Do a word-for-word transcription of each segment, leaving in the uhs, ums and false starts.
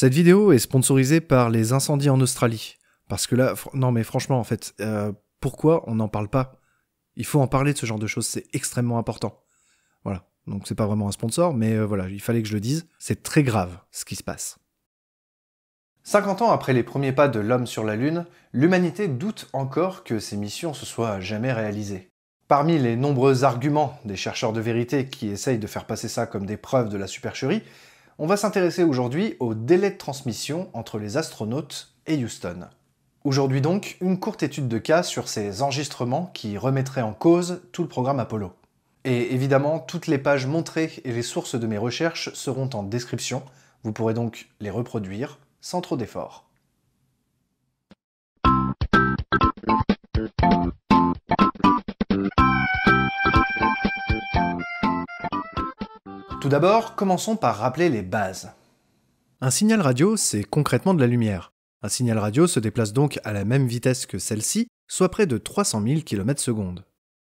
Cette vidéo est sponsorisée par les incendies en Australie. Parce que là, non mais franchement en fait, euh, pourquoi on n'en parle pas? Il faut en parler de ce genre de choses, c'est extrêmement important. Voilà, donc c'est pas vraiment un sponsor, mais euh, voilà, il fallait que je le dise. C'est très grave ce qui se passe. cinquante ans après les premiers pas de l'homme sur la Lune, l'humanité doute encore que ces missions se soient jamais réalisées. Parmi les nombreux arguments des chercheurs de vérité qui essayent de faire passer ça comme des preuves de la supercherie, on va s'intéresser aujourd'hui au délai de transmission entre les astronautes et Houston. Aujourd'hui donc, une courte étude de cas sur ces enregistrements qui remettraient en cause tout le programme Apollo. Et évidemment, toutes les pages montrées et les sources de mes recherches seront en description, vous pourrez donc les reproduire sans trop d'efforts. Tout d'abord, commençons par rappeler les bases. Un signal radio, c'est concrètement de la lumière. Un signal radio se déplace donc à la même vitesse que celle-ci, soit près de trois cent mille kilomètres secondes.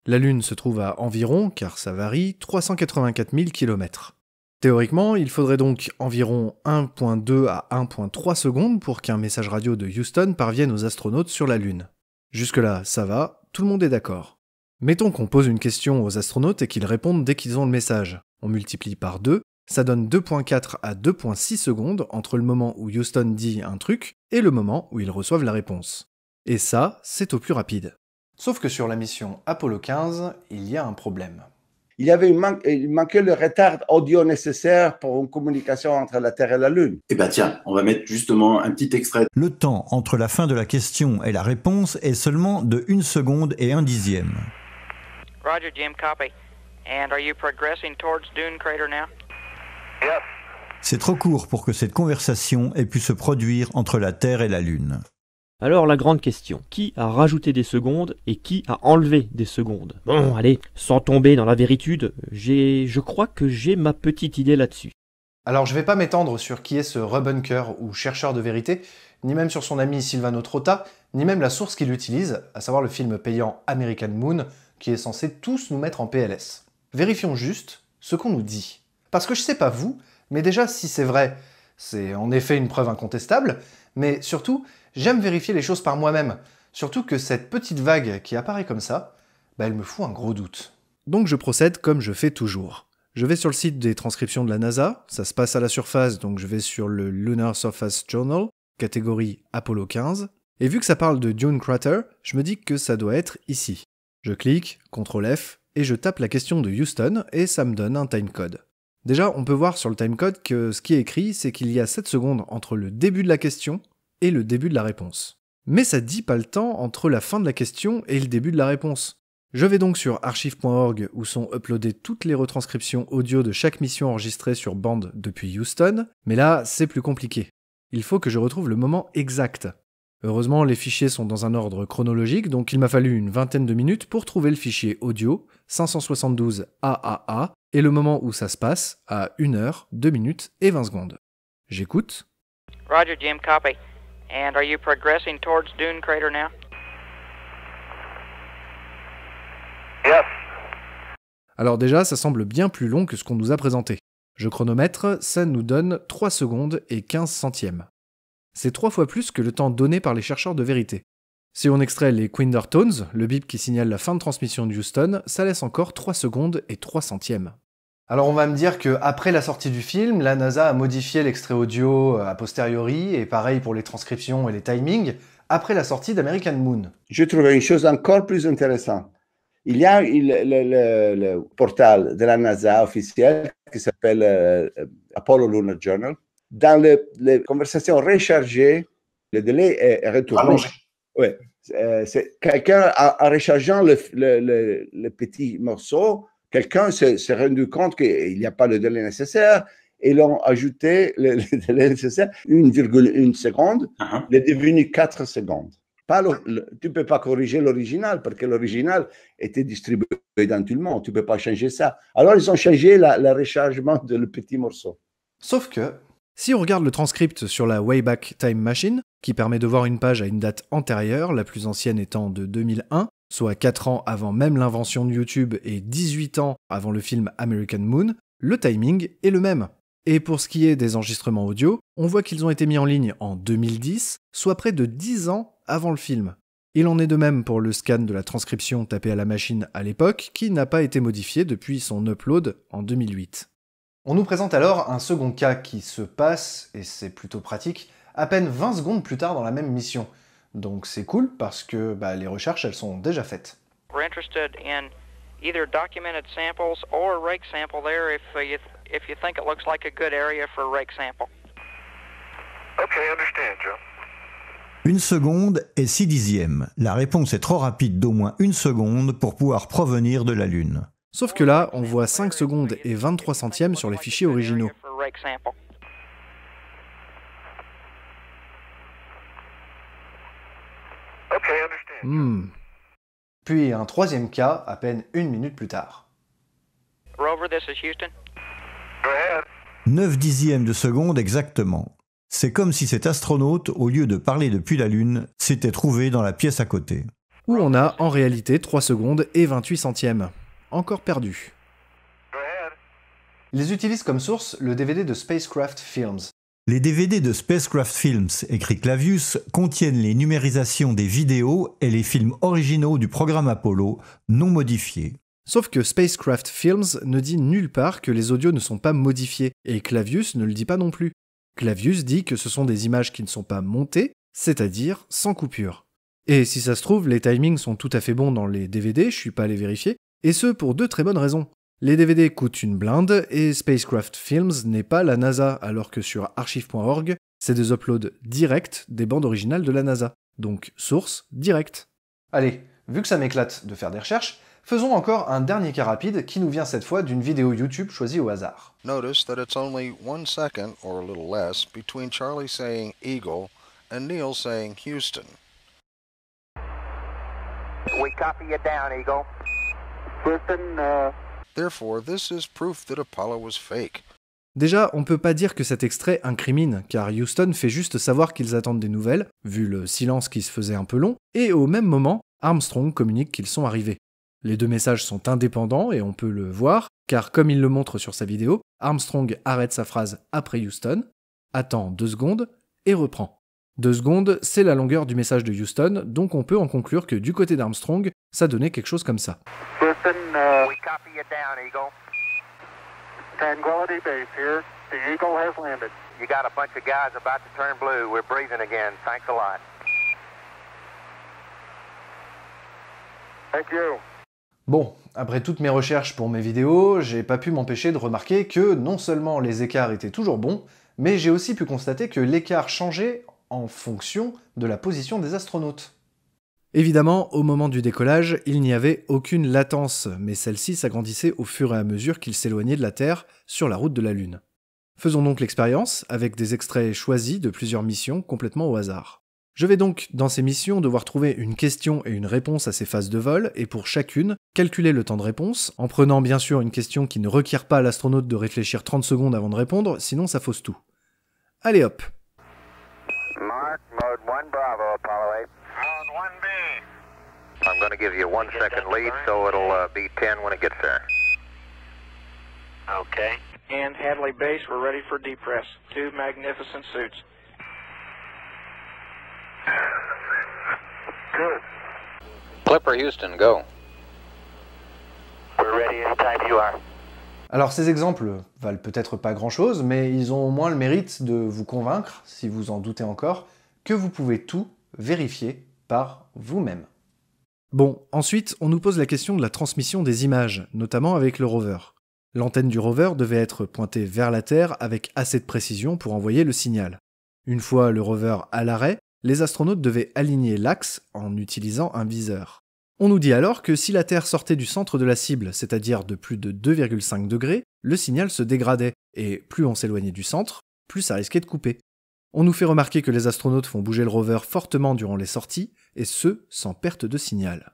La Lune se trouve à environ, car ça varie, trois cent quatre-vingt-quatre mille kilomètres. Théoriquement, il faudrait donc environ un virgule deux à un virgule trois secondes pour qu'un message radio de Houston parvienne aux astronautes sur la Lune. Jusque-là, ça va, tout le monde est d'accord. Mettons qu'on pose une question aux astronautes et qu'ils répondent dès qu'ils ont le message. On multiplie par deux, ça donne deux virgule quatre à deux virgule six secondes entre le moment où Houston dit un truc et le moment où ils reçoivent la réponse. Et ça, c'est au plus rapide. Sauf que sur la mission Apollo quinze, il y a un problème. Il, y avait une man il manquait le retard audio nécessaire pour une communication entre la Terre et la Lune. Eh bien tiens, on va mettre justement un petit extrait. Le temps entre la fin de la question et la réponse est seulement de une seconde et un dixième. Roger, Jim, copy. And are you progressing towards Dune Crater now? Yes. C'est trop court pour que cette conversation ait pu se produire entre la Terre et la Lune. Alors la grande question, qui a rajouté des secondes et qui a enlevé des secondes? Bon, allez, sans tomber dans la véritude, j'ai, je crois que j'ai ma petite idée là-dessus. Alors je vais pas m'étendre sur qui est ce rebunker ou chercheur de vérité, ni même sur son ami Silvano Trotta, ni même la source qu'il utilise, à savoir le film payant American Moon, qui est censé tous nous mettre en P L S. Vérifions juste ce qu'on nous dit. Parce que je sais pas vous, mais déjà si c'est vrai, c'est en effet une preuve incontestable, mais surtout, j'aime vérifier les choses par moi-même, surtout que cette petite vague qui apparaît comme ça, bah elle me fout un gros doute. Donc je procède comme je fais toujours. Je vais sur le site des transcriptions de la NASA, ça se passe à la surface, donc je vais sur le Lunar Surface Journal, catégorie Apollo quinze, et vu que ça parle de Dune Crater, je me dis que ça doit être ici. Je clique, contrôle F, et je tape la question de Houston, et ça me donne un timecode. Déjà, on peut voir sur le timecode que ce qui est écrit, c'est qu'il y a sept secondes entre le début de la question et le début de la réponse. Mais ça dit pas le temps entre la fin de la question et le début de la réponse. Je vais donc sur archive point org où sont uploadées toutes les retranscriptions audio de chaque mission enregistrée sur bande depuis Houston, mais là c'est plus compliqué. Il faut que je retrouve le moment exact. Heureusement, les fichiers sont dans un ordre chronologique, donc il m'a fallu une vingtaine de minutes pour trouver le fichier audio cinq cent soixante-douze A A A et le moment où ça se passe à une heure, deux minutes et vingt secondes. J'écoute. Roger, Jim, copy. And are you progressing towards Dune Crater now? Yes. Alors déjà, ça semble bien plus long que ce qu'on nous a présenté. Je chronomètre, ça nous donne trois secondes et quinze centièmes. C'est trois fois plus que le temps donné par les chercheurs de vérité. Si on extrait les Quindertones, le bip qui signale la fin de transmission de Houston, ça laisse encore trois secondes et trois centièmes. Alors on va me dire qu'après la sortie du film, la NASA a modifié l'extrait audio a posteriori, et pareil pour les transcriptions et les timings, après la sortie d'American Moon. J'ai trouvé une chose encore plus intéressante. Il y a il, le, le, le portal de la NASA officiel qui s'appelle euh, Apollo Lunar Journal. Dans le, les conversations rechargées, le délai est retourné. Oui. Euh, Quelqu'un, en rechargeant le, le, le, le petit morceau, quelqu'un s'est rendu compte qu'il n'y a pas le délai nécessaire et l'ont ajouté le, le délai nécessaire, une virgule une seconde, uh-huh. Il est devenu quatre secondes. Pas le, le, tu ne peux pas corriger l'original parce que l'original était distribué dans tout le monde, tu ne peux pas changer ça. Alors ils ont changé le rechargement de le petit morceau. Sauf que, si on regarde le transcript sur la Wayback Time Machine, qui permet de voir une page à une date antérieure, la plus ancienne étant de deux mille un, soit quatre ans avant même l'invention de YouTube et dix-huit ans avant le film American Moon, le timing est le même. Et pour ce qui est des enregistrements audio, on voit qu'ils ont été mis en ligne en deux mille dix, soit près de dix ans avant le film. Il en est de même pour le scan de la transcription tapée à la machine à l'époque, qui n'a pas été modifié depuis son upload en deux mille huit. On nous présente alors un second cas qui se passe, et c'est plutôt pratique, à peine vingt secondes plus tard dans la même mission. Donc c'est cool parce que bah, les recherches elles sont déjà faites. We're interested in either documented samples or rake sample there if you, if you think it looks like a good area for rake sample. Okay, understand, Joe. Une seconde et six dixièmes. La réponse est trop rapide d'au moins une seconde pour pouvoir provenir de la Lune. Sauf que là, on voit cinq secondes et vingt-trois centièmes sur les fichiers originaux. Hmm. Puis un troisième cas, à peine une minute plus tard. Rover, this is Houston. Go ahead. neuf dixièmes de seconde exactement. C'est comme si cet astronaute, au lieu de parler depuis la Lune, s'était trouvé dans la pièce à côté. Où on a en réalité trois secondes et vingt-huit centièmes. Encore perdu. Ils utilisent comme source le D V D de Spacecraft Films. Les D V D de Spacecraft Films, écrit Clavius, contiennent les numérisations des vidéos et les films originaux du programme Apollo, non modifiés. Sauf que Spacecraft Films ne dit nulle part que les audios ne sont pas modifiés, et Clavius ne le dit pas non plus. Clavius dit que ce sont des images qui ne sont pas montées, c'est-à-dire sans coupure. Et si ça se trouve, les timings sont tout à fait bons dans les D V D, je suis pas allé vérifier, et ce pour deux très bonnes raisons. Les D V D coûtent une blinde, et Spacecraft Films n'est pas la NASA, alors que sur archive point org, c'est des uploads directs des bandes originales de la NASA. Donc source directe. Allez, vu que ça m'éclate de faire des recherches, faisons encore un dernier cas rapide qui nous vient cette fois d'une vidéo YouTube choisie au hasard. Notice that it's only one second, or a little less, between Charlie saying Eagle and Neil saying Houston. We copy you down, Eagle. Houston, uh... Therefore, this is proof that Apollo was fake. Déjà, on peut pas dire que cet extrait incrimine, car Houston fait juste savoir qu'ils attendent des nouvelles, vu le silence qui se faisait un peu long, et au même moment, Armstrong communique qu'ils sont arrivés. Les deux messages sont indépendants et on peut le voir, car comme il le montre sur sa vidéo, Armstrong arrête sa phrase après Houston, attend deux secondes et reprend. Deux secondes, c'est la longueur du message de Houston, donc on peut en conclure que du côté d'Armstrong, ça donnait quelque chose comme ça. Bon, après toutes mes recherches pour mes vidéos, j'ai pas pu m'empêcher de remarquer que non seulement les écarts étaient toujours bons, mais j'ai aussi pu constater que l'écart changeait en fonction de la position des astronautes. Évidemment, au moment du décollage, il n'y avait aucune latence, mais celle-ci s'agrandissait au fur et à mesure qu'ils s'éloignaient de la Terre sur la route de la Lune. Faisons donc l'expérience avec des extraits choisis de plusieurs missions complètement au hasard. Je vais donc, dans ces missions, devoir trouver une question et une réponse à ces phases de vol, et pour chacune, calculer le temps de réponse, en prenant bien sûr une question qui ne requiert pas à l'astronaute de réfléchir trente secondes avant de répondre, sinon ça fausse tout. Allez hop! Mark, mode one, Bravo, Apollo eight. Mode one B. I'm gonna give you one second lead, so it'll uh, be ten when it gets there. Okay. And Hadley Base, we're ready for depress. Two magnificent suits. Good. Clipper Houston, go. We're ready anytime you are. Alors ces exemples valent peut-être pas grand-chose, mais ils ont au moins le mérite de vous convaincre, si vous en doutez encore, que vous pouvez tout vérifier par vous-même. Bon, ensuite, on nous pose la question de la transmission des images, notamment avec le rover. L'antenne du rover devait être pointée vers la Terre avec assez de précision pour envoyer le signal. Une fois le rover à l'arrêt, les astronautes devaient aligner l'axe en utilisant un viseur. On nous dit alors que si la Terre sortait du centre de la cible, c'est-à-dire de plus de deux virgule cinq degrés, le signal se dégradait, et plus on s'éloignait du centre, plus ça risquait de couper. On nous fait remarquer que les astronautes font bouger le rover fortement durant les sorties, et ce, sans perte de signal.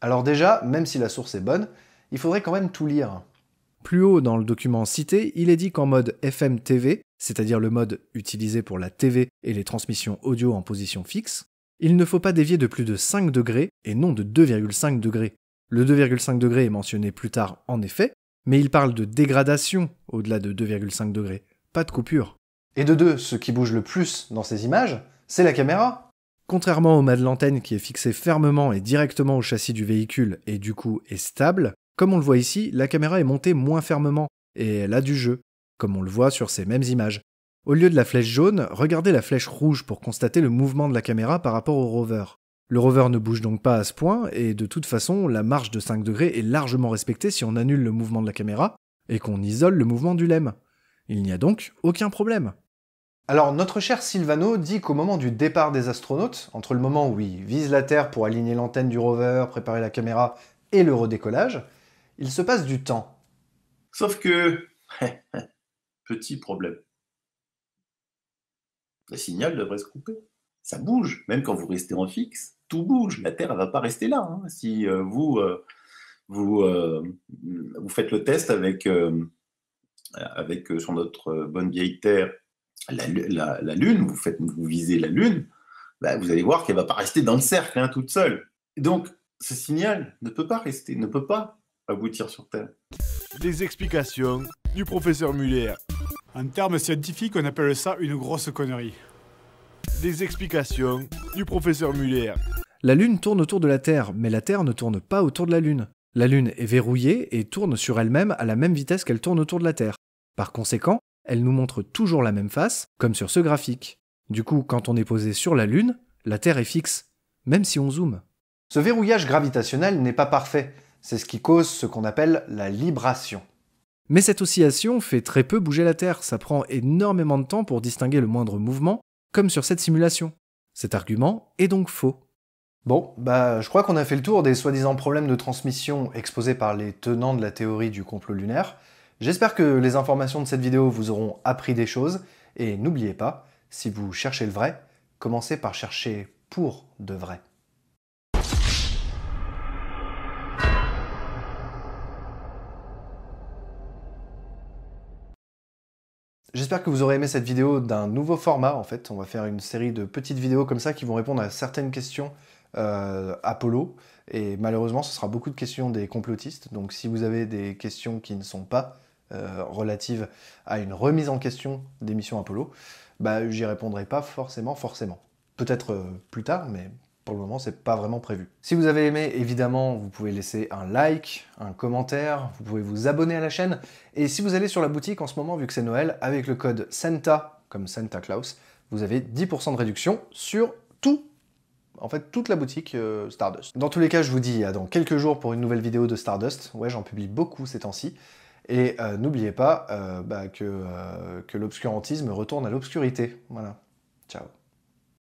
Alors déjà, même si la source est bonne, il faudrait quand même tout lire. Plus haut dans le document cité, il est dit qu'en mode F M T V, c'est-à-dire le mode utilisé pour la T V et les transmissions audio en position fixe, il ne faut pas dévier de plus de cinq degrés et non de deux virgule cinq degrés. Le deux virgule cinq degrés est mentionné plus tard en effet, mais il parle de dégradation au-delà de deux virgule cinq degrés, pas de coupure. Et de deux, ce qui bouge le plus dans ces images, c'est la caméra. Contrairement au mât de l'antenne qui est fixé fermement et directement au châssis du véhicule et du coup est stable, comme on le voit ici, la caméra est montée moins fermement et elle a du jeu, comme on le voit sur ces mêmes images. Au lieu de la flèche jaune, regardez la flèche rouge pour constater le mouvement de la caméra par rapport au rover. Le rover ne bouge donc pas à ce point, et de toute façon, la marge de cinq degrés est largement respectée si on annule le mouvement de la caméra et qu'on isole le mouvement du lemme. Il n'y a donc aucun problème. Alors notre cher Silvano dit qu'au moment du départ des astronautes, entre le moment où ils visent la Terre pour aligner l'antenne du rover, préparer la caméra et le redécollage, il se passe du temps. Sauf que... petit problème. Le signal devrait se couper. Ça bouge, même quand vous restez en fixe, tout bouge. La Terre, elle va pas rester là. Hein. Si euh, vous, euh, vous, euh, vous faites le test avec, euh, avec euh, sur notre euh, bonne vieille Terre, la, la, la Lune, vous, faites, vous visez la Lune, bah, vous allez voir qu'elle va pas rester dans le cercle, hein, toute seule. Donc, ce signal ne peut pas rester, ne peut pas aboutir sur Terre. Les explications du professeur Muller. En termes scientifiques, on appelle ça une grosse connerie. Des explications du professeur Muller. La Lune tourne autour de la Terre, mais la Terre ne tourne pas autour de la Lune. La Lune est verrouillée et tourne sur elle-même à la même vitesse qu'elle tourne autour de la Terre. Par conséquent, elle nous montre toujours la même face, comme sur ce graphique. Du coup, quand on est posé sur la Lune, la Terre est fixe, même si on zoome. Ce verrouillage gravitationnel n'est pas parfait. C'est ce qui cause ce qu'on appelle la libration. Mais cette oscillation fait très peu bouger la Terre, ça prend énormément de temps pour distinguer le moindre mouvement, comme sur cette simulation. Cet argument est donc faux. Bon, bah je crois qu'on a fait le tour des soi-disant problèmes de transmission exposés par les tenants de la théorie du complot lunaire. J'espère que les informations de cette vidéo vous auront appris des choses, et n'oubliez pas, si vous cherchez le vrai, commencez par chercher pour de vrai. J'espère que vous aurez aimé cette vidéo d'un nouveau format, en fait. On va faire une série de petites vidéos comme ça qui vont répondre à certaines questions euh, Apollo. Et malheureusement, ce sera beaucoup de questions des complotistes. Donc si vous avez des questions qui ne sont pas euh, relatives à une remise en question des missions Apollo, bah, j'y répondrai pas forcément, forcément. Peut-être euh, plus tard, mais pour le moment, c'est pas vraiment prévu. Si vous avez aimé, évidemment, vous pouvez laisser un like, un commentaire, vous pouvez vous abonner à la chaîne. Et si vous allez sur la boutique en ce moment, vu que c'est Noël, avec le code SANTA, comme Santa Claus, vous avez dix pour cent de réduction sur tout, en fait, toute la boutique euh, Stardust. Dans tous les cas, je vous dis à dans quelques jours pour une nouvelle vidéo de Stardust. Ouais, j'en publie beaucoup ces temps-ci. Et euh, n'oubliez pas euh, bah, que, euh, que l'obscurantisme retourne à l'obscurité. Voilà. Ciao.